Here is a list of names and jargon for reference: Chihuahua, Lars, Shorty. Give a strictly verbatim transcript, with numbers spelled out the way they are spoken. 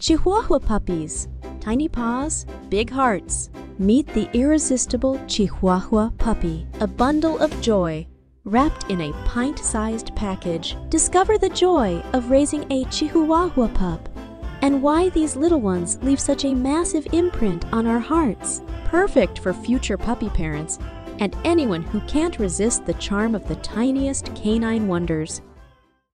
Chihuahua puppies, tiny paws, big hearts. Meet the irresistible Chihuahua puppy, a bundle of joy, wrapped in a pint-sized package. Discover the joy of raising a Chihuahua pup and why these little ones leave such a massive imprint on our hearts. Perfect for future puppy parents and anyone who can't resist the charm of the tiniest canine wonders.